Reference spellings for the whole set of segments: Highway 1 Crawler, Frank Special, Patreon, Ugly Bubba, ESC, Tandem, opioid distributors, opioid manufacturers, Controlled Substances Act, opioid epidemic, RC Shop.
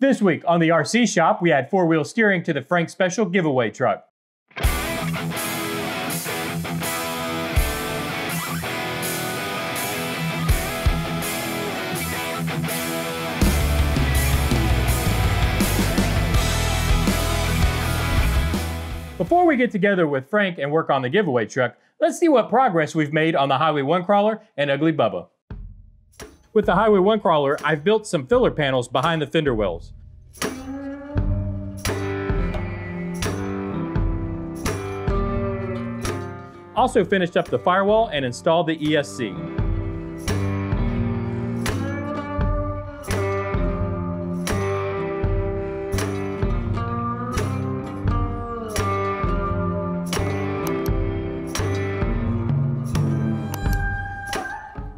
This week on the RC Shop, we add four-wheel steering to the Frank Special giveaway truck. Before we get together with Frank and work on the giveaway truck, let's see what progress we've made on the Highway 1 Crawler and Ugly Bubba. With the Highway 1 Crawler, I've built some filler panels behind the fender wells. Also finished up the firewall and installed the ESC.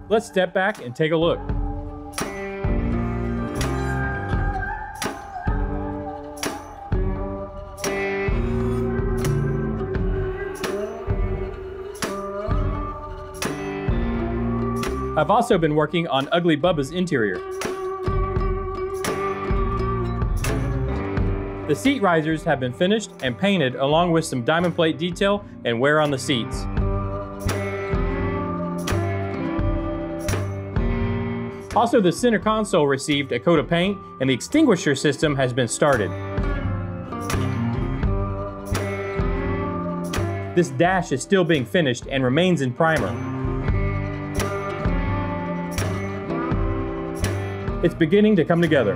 Let's step back and take a look. I've also been working on Ugly Bubba's interior. The seat risers have been finished and painted along with some diamond plate detail and wear on the seats. Also, the center console received a coat of paint and the extinguisher system has been started. This dash is still being finished and remains in primer. It's beginning to come together.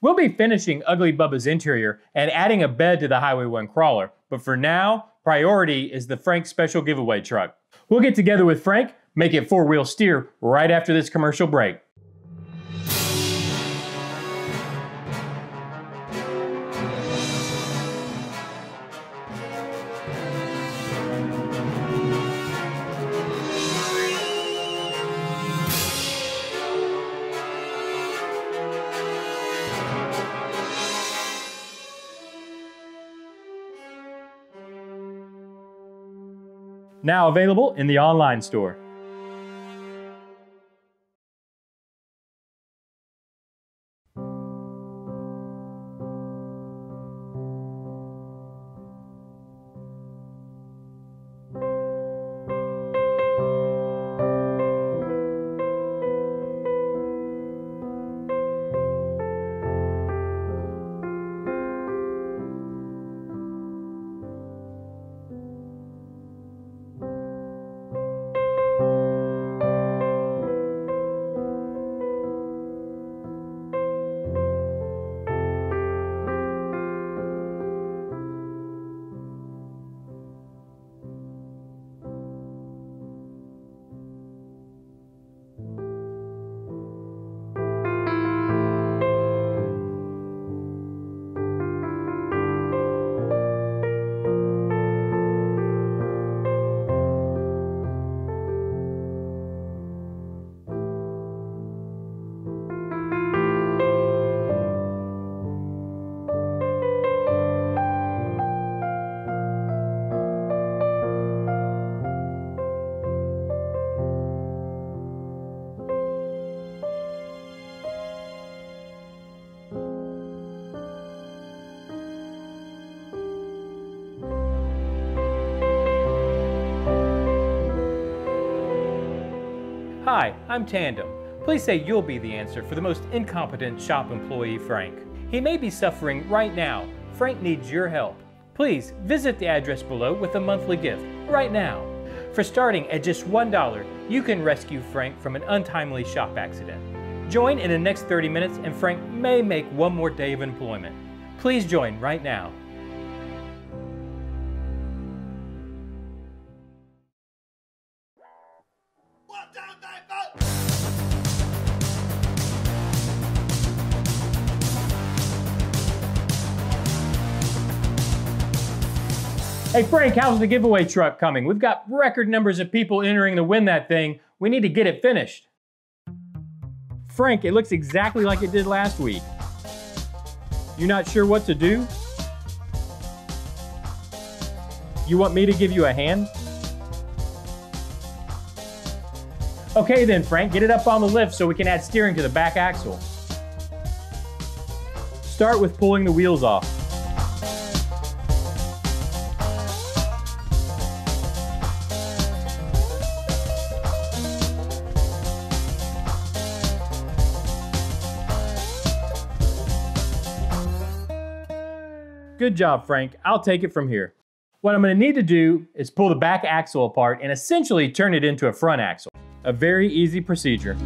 We'll be finishing Ugly Bubba's interior and adding a bed to the Highway 1 Crawler, but for now, priority is the Frank Special giveaway truck. We'll get together with Frank, make it four-wheel steer right after this commercial break. Now available in the online store. Hi, I'm Tandem. Please say you'll be the answer for the most incompetent shop employee, Frank. He may be suffering right now. Frank needs your help. Please visit the address below with a monthly gift right now. For starting at just $1, you can rescue Frank from an untimely shop accident. Join in the next 30 minutes and Frank may make one more day of employment. Please join right now. Hey Frank, how's the giveaway truck coming? We've got record numbers of people entering to win that thing. We need to get it finished. Frank, it looks exactly like it did last week. You're not sure what to do? You want me to give you a hand? Okay then, Frank, get it up on the lift so we can add steering to the back axle. Start with pulling the wheels off. Good job, Frank. I'll take it from here. What I'm going to need to do is pull the back axle apart and essentially turn it into a front axle. A very easy procedure.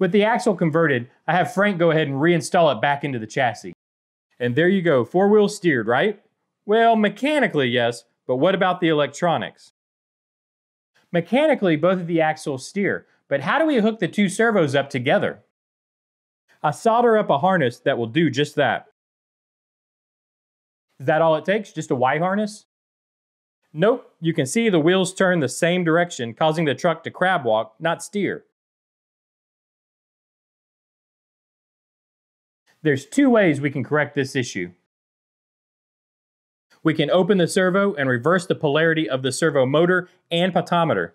With the axle converted, I have Frank go ahead and reinstall it back into the chassis. And there you go, four-wheel steered, right? Well, mechanically, yes, but what about the electronics? Mechanically, both of the axles steer, but how do we hook the two servos up together? I solder up a harness that will do just that. Is that all it takes, just a Y harness? Nope, you can see the wheels turn the same direction, causing the truck to crab walk, not steer. There's two ways we can correct this issue. We can open the servo and reverse the polarity of the servo motor and pietometer.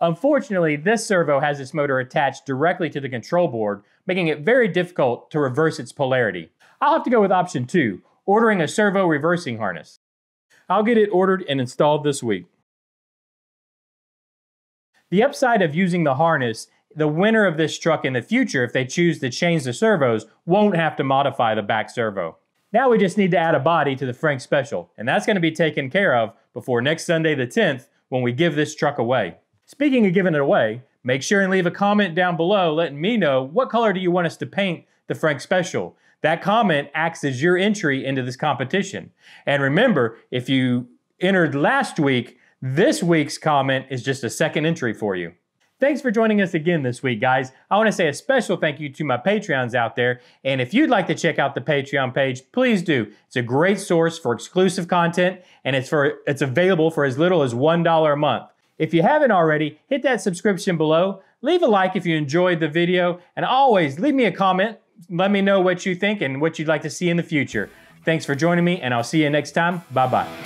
Unfortunately, this servo has its motor attached directly to the control board, making it very difficult to reverse its polarity. I'll have to go with option 2, ordering a servo reversing harness. I'll get it ordered and installed this week. The upside of using the harness, the winner of this truck in the future, if they choose to change the servos, won't have to modify the back servo. Now we just need to add a body to the Frank Special, and that's going to be taken care of before next Sunday the 10th when we give this truck away. Speaking of giving it away, make sure and leave a comment down below letting me know what color do you want us to paint the Frank Special. That comment acts as your entry into this competition. And remember, if you entered last week, this week's comment is just a second entry for you. Thanks for joining us again this week, guys. I want to say a special thank you to my Patreons out there. And if you'd like to check out the Patreon page, please do. It's a great source for exclusive content, and it's available for as little as $1 a month. If you haven't already, hit that subscription below. Leave a like if you enjoyed the video. And always leave me a comment. Let me know what you think and what you'd like to see in the future. Thanks for joining me, and I'll see you next time. Bye-bye.